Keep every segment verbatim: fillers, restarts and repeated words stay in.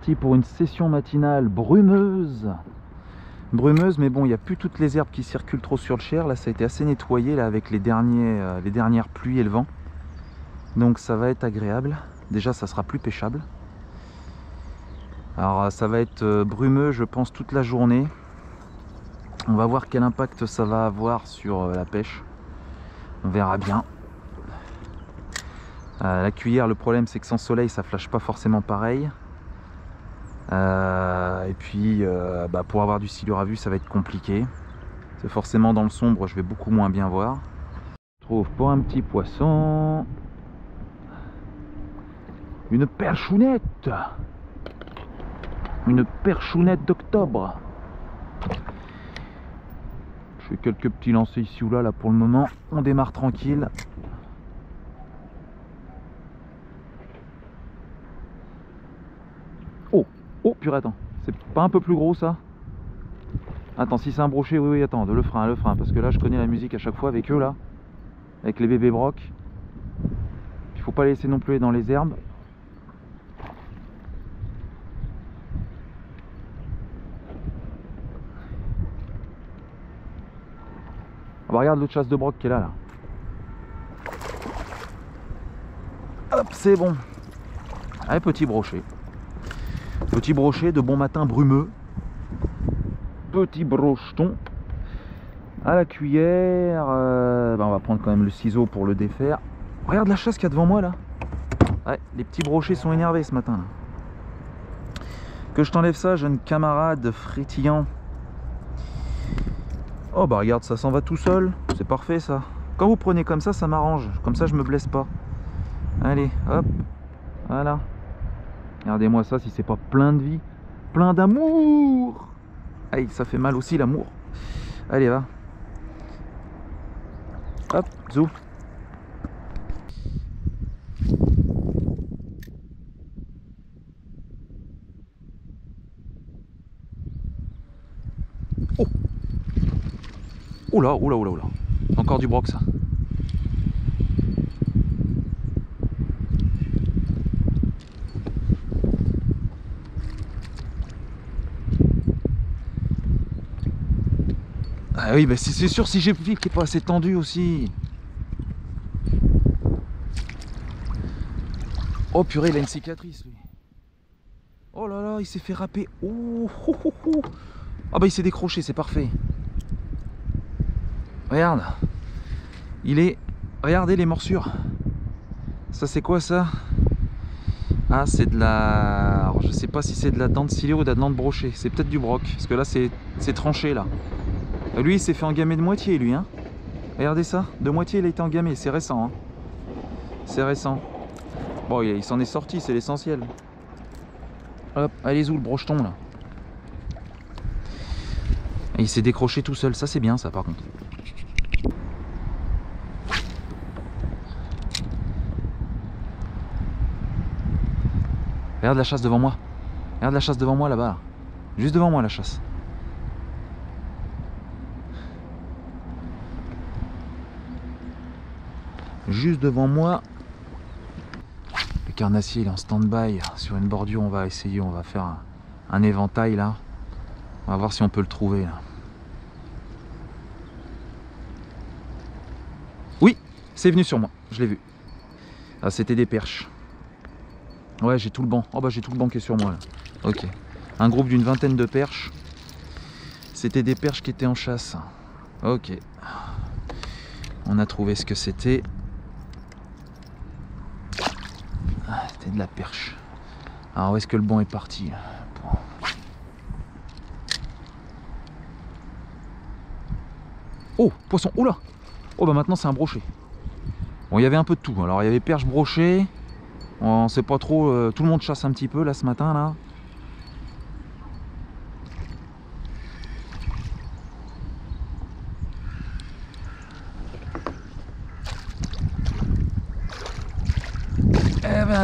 parti pour une session matinale brumeuse. Brumeuse, mais bon, il n'y a plus toutes les herbes qui circulent trop sur le Cher. Là, ça a été assez nettoyé là, avec les, derniers, euh, les dernières pluies et le vent. Donc ça va être agréable. Déjà, ça sera plus pêchable. Alors, ça va être brumeux, je pense, toute la journée. On va voir quel impact ça va avoir sur la pêche. On verra bien. Euh, la cuillère, le problème, c'est que sans soleil, ça flash pas forcément pareil. Euh, et puis, euh, bah, pour avoir du silure à vue, ça va être compliqué. C'est forcément dans le sombre, je vais beaucoup moins bien voir. Je trouve pour un petit poisson une perchounette, une perchounette d'octobre. Je fais quelques petits lancers ici ou là, là pour le moment. On démarre tranquille. Oh, oh, purée, attends, c'est pas un peu plus gros ça? Attends, si c'est un brochet, oui, oui, attends, le frein, le frein, parce que là, je connais la musique à chaque fois avec eux, là, avec les bébés brocs. Il faut pas les laisser non plus dans les herbes. Ah bah, regarde l'autre chasse de broc qui est là, là. Hop, c'est bon. Allez, petit brochet. Petit brochet de bon matin brumeux. Petit brocheton. À la cuillère. Euh, bah on va prendre quand même le ciseau pour le défaire. Regarde la chasse qu'il y a devant moi là. Ouais, les petits brochets sont énervés ce matin. Là. Que je t'enlève ça, jeune camarade frétillant. Oh bah regarde, ça s'en va tout seul. C'est parfait ça. Quand vous prenez comme ça, ça m'arrange. Comme ça, je me blesse pas. Allez, hop. Voilà. Regardez-moi ça, si c'est pas plein de vie, plein d'amour. Aïe, ça fait mal aussi l'amour. Allez, va. Hop, zou. Oh. Oula, oula, oula, oula. Encore du broc, ça. Ah oui, bah c'est sûr, si j'ai le fil qui n'est pas assez tendu aussi. Oh purée, il a une cicatrice lui. Oh là là, il s'est fait râper. Oh, oh, oh, oh. Ah bah il s'est décroché, c'est parfait. Regarde. Il est... Regardez les morsures. Ça c'est quoi ça? Ah c'est de la... Alors, je sais pas si c'est de la dent de silure ou de la dent de brochet. C'est peut-être du broc, parce que là c'est tranché là. Lui, il s'est fait engamer de moitié, lui. Hein. Regardez ça. De moitié, il a été engamé. C'est récent. Hein. C'est récent. Bon, il, il s'en est sorti. C'est l'essentiel. Hop. Allez-y, le brocheton, là. Et il s'est décroché tout seul. Ça, c'est bien, ça, par contre. Regarde la chasse devant moi. Regarde la chasse devant moi, là-bas. Là. Juste devant moi, la chasse. Juste devant moi. Le carnassier il est en stand-by sur une bordure. On va essayer, on va faire un, un éventail là. On va voir si on peut le trouver là. Oui, c'est venu sur moi, je l'ai vu. Ah, c'était des perches. Ouais, j'ai tout le banc. Oh bah j'ai tout le banc qui est sur moi là. Ok. Un groupe d'une vingtaine de perches. C'était des perches qui étaient en chasse. Ok. On a trouvé ce que c'était. C'était de la perche. Alors où est-ce que le banc est parti? Oh, poisson, oh là. Oh bah maintenant c'est un brochet. Bon, il y avait un peu de tout. Alors il y avait perche, brochet. On sait pas trop, euh, tout le monde chasse un petit peu là ce matin là.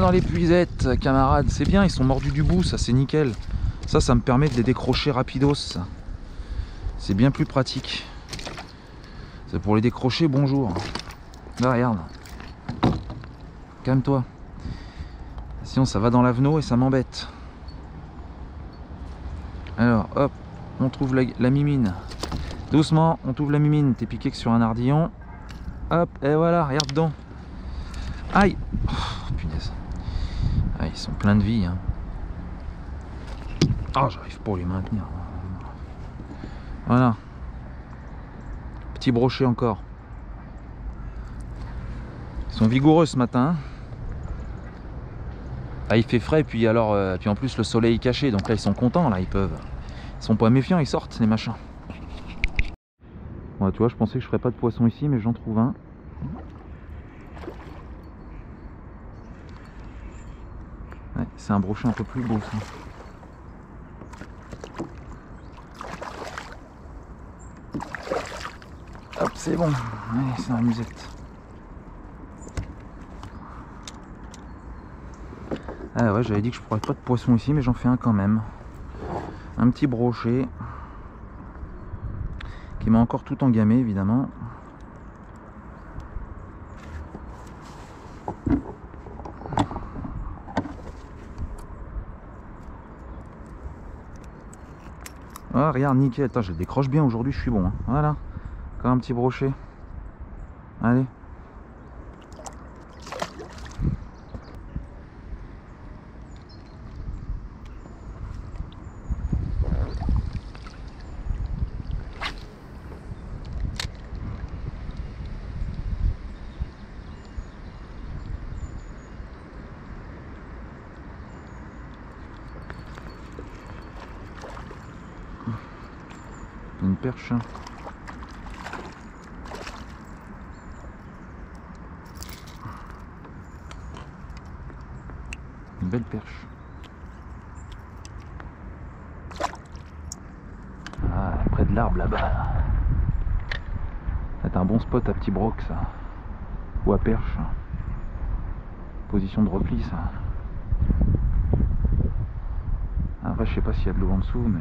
Dans les puisettes, camarades, c'est bien, ils sont mordus du bout, ça c'est nickel. Ça, ça me permet de les décrocher rapidos. C'est bien plus pratique. C'est pour les décrocher, bonjour. Là, regarde. Calme-toi. Sinon, ça va dans l'avenot et ça m'embête. Alors hop, on trouve la, la mimine. Doucement, on trouve la mimine. T'es piqué que sur un ardillon. Hop, et voilà, regarde dedans. Aïe, oh, punaise. Ah, ils sont pleins de vie. Hein. Ah, j'arrive pas à les maintenir. Voilà. Petit brochet encore. Ils sont vigoureux ce matin. Hein. Ah, il fait frais, puis alors, euh, puis en plus le soleil est caché, donc là ils sont contents, là ils peuvent. Ils sont pas méfiants, ils sortent les machins. Bon, là, tu vois, je pensais que je ferais pas de poisson ici, mais j'en trouve un. Ouais, c'est un brochet un peu plus beau ça. Hop, c'est bon, ouais, c'est un musette. Ah ouais, j'avais dit que je ne pourrais pas de poisson ici, mais j'en fais un quand même. Un petit brochet. Qui m'a encore tout engamé, évidemment. Ah, regarde, nickel. Attends, je le décroche bien aujourd'hui, je suis bon. Hein. Voilà. Encore un petit brochet. Allez. Une perche. Une belle perche. Ah, près de l'arbre là-bas. C'est un bon spot à petit broc ça. Ou à perche. Position de repli ça. Après je sais pas s'il y a de l'eau en dessous mais...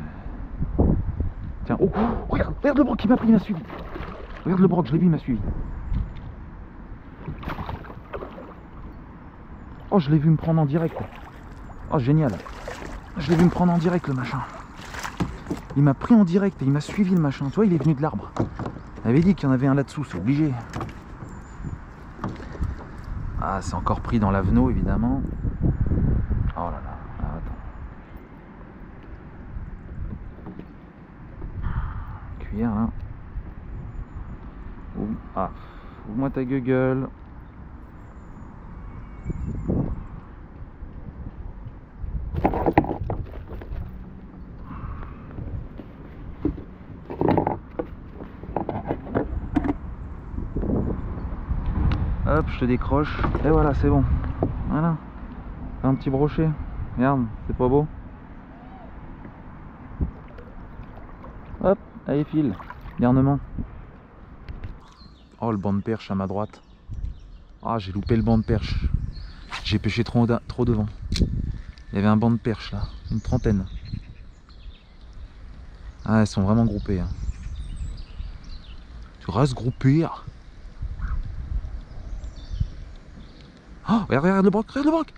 Tiens, oh, oh, regarde, regarde le broc qui m'a pris, il m'a suivi. Regarde le broc, je l'ai vu, il m'a suivi. Oh, je l'ai vu me prendre en direct. Oh, génial. Je l'ai vu me prendre en direct, le machin. Il m'a pris en direct et il m'a suivi, le machin. Tu vois, il est venu de l'arbre. Il avait dit qu'il y en avait un là-dessous, c'est obligé. Ah, c'est encore pris dans l'avenot, évidemment. Oh là là. Hier, hein. Ouvre, ah, ouvre-moi ta gueule. Hop, je te décroche. Et voilà, c'est bon. Voilà. Un petit brochet. Merde, c'est pas beau. Hop. Allez file, garnement. Oh le banc de perche à ma droite. Ah j'ai loupé le banc de perche. J'ai pêché trop, trop devant. Il y avait un banc de perche là, une trentaine. Ah elles sont vraiment groupées. Hein. Tu restes groupé. Oh regarde, regarde le broc, regarde le broc.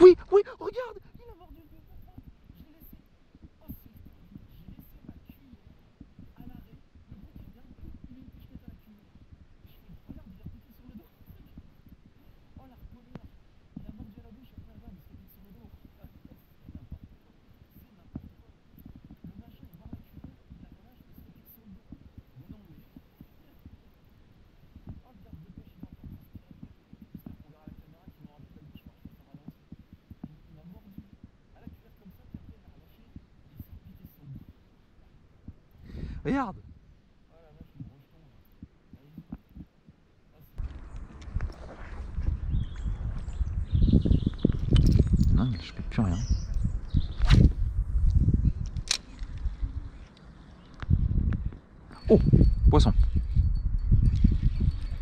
Oui, oui, regarde. Regarde. Non mais je fais plus rien. Oh, poisson.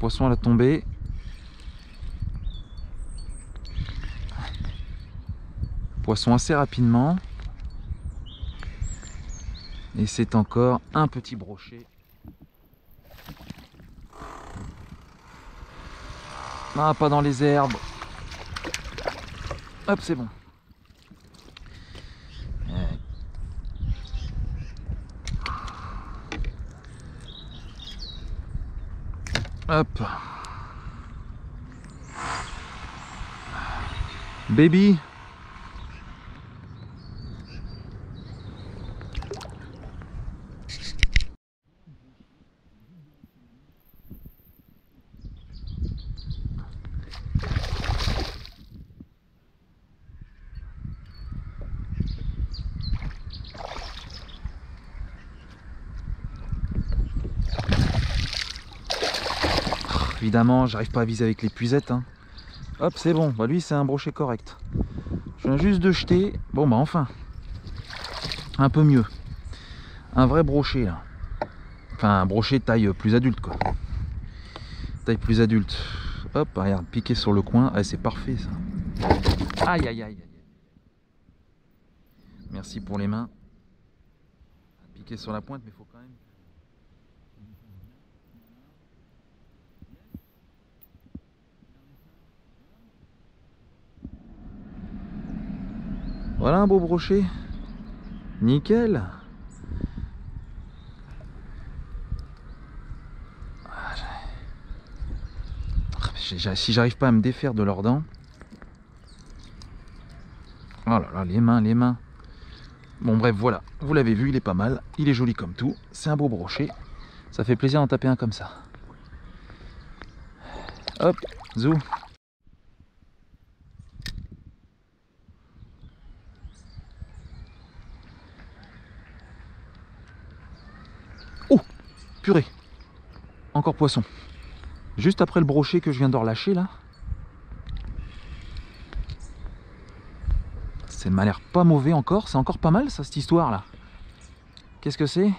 Poisson à la tombée. Poisson assez rapidement. Et c'est encore un petit brochet. Ah, pas dans les herbes. Hop, c'est bon. Hop. Baby. Évidemment, j'arrive pas à viser avec les puisettes. Hein. Hop, c'est bon. Bah, lui, c'est un brochet correct. Je viens juste de jeter. Bon, bah enfin. Un peu mieux. Un vrai brochet. Là. Enfin, un brochet taille plus adulte, quoi. Taille plus adulte. Hop, regarde, piqué sur le coin. Ah, c'est parfait, ça. Aïe, aïe, aïe. Merci pour les mains. Piqué sur la pointe, mais il faut quand même... Voilà un beau brochet, nickel. Si j'arrive pas à me défaire de leurs dents. Oh là là, les mains, les mains. Bon bref, voilà, vous l'avez vu, il est pas mal, il est joli comme tout, c'est un beau brochet. Ça fait plaisir d'en taper un comme ça. Hop, zou. Purée, encore poisson. Juste après le brochet que je viens de relâcher là. Ça m'a l'air pas mauvais encore. C'est encore pas mal ça, cette histoire là. Qu'est-ce que c'est?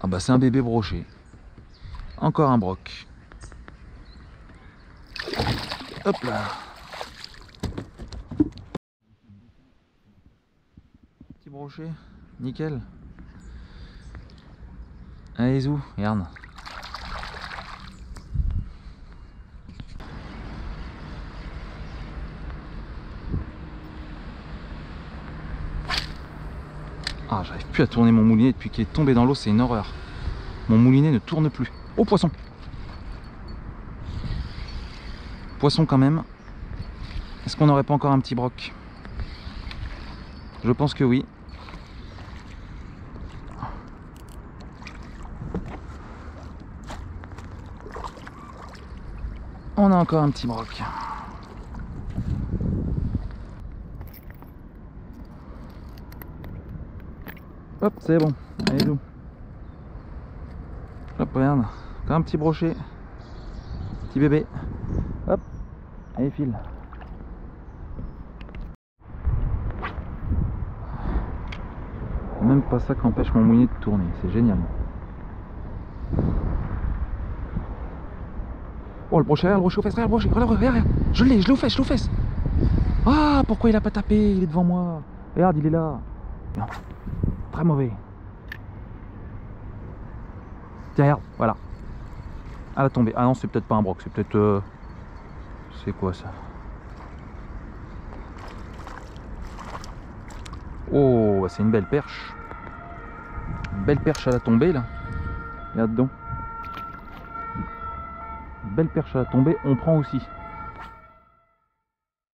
Ah bah c'est un bébé brochet. Encore un broc. Hop là. Petit brochet, nickel. Allez, zou, regarde. Ah, j'arrive plus à tourner mon moulinet depuis qu'il est tombé dans l'eau, c'est une horreur. Mon moulinet ne tourne plus. Oh, poisson! Poisson quand même. Est-ce qu'on n'aurait pas encore un petit broc? Je pense que oui. On a encore un petit broc. Hop, c'est bon. Allez, zou. Hop, regarde. Encore un petit brochet. Petit bébé. Hop. Allez, file. Même pas ça qui empêche mon moulinet de tourner. C'est génial. Oh, le brochet, le brochet aux fesses, regarde, le brochet, regarde, regarde, regarde. Je l'ai, je l'ai aux fesses, je l'ai aux fesses. Ah, pourquoi il a pas tapé? Il est devant moi. Regarde, il est là. Non. Très mauvais. Tiens, regarde, voilà. Ah, la tombée. Ah non, c'est peut-être pas un broc, c'est peut-être... Euh... C'est quoi ça? Oh, c'est une belle perche. Une belle perche à la tombée, là. Regarde donc. Belle perche à la tombée, on prend aussi.